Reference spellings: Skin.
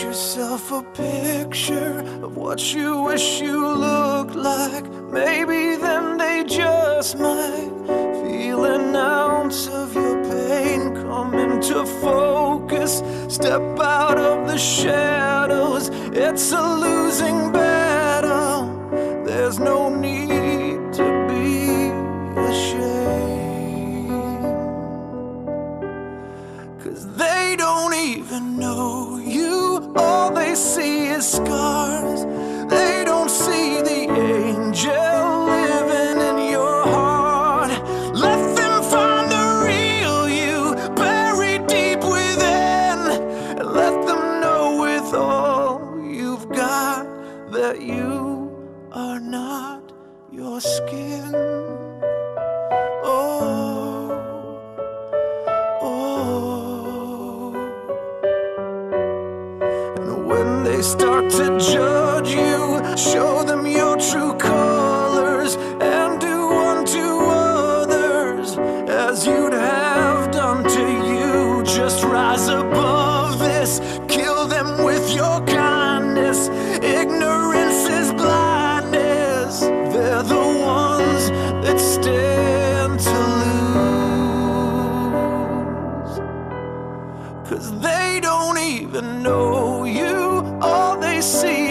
Paint yourself a picture of what you wish you looked like. Maybe then they just might feel an ounce of your pain come into focus. Step out of the shadows, it's a losing battle. There's no need to be ashamed, 'cause they don't even know you. All they see is scars. They don't see the angel living in your heart. Let them find the real you, buried deep within, and let them know with all you've got that you are not your skin. They start to judge you, show them your true colors, and do unto others as you'd have done to you. Just rise above this, kill them with your kindness. Ignorance is blindness, they're the ones that stand to lose, 'cause they don't even know you. See